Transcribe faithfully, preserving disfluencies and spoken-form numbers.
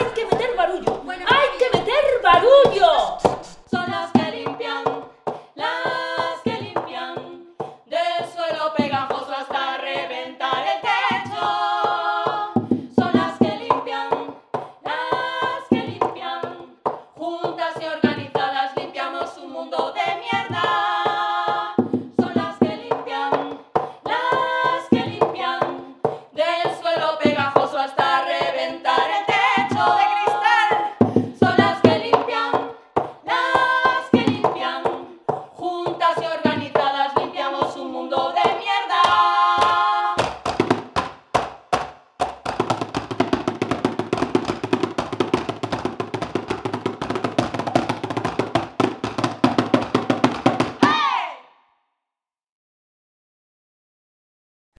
hay que meter barullo.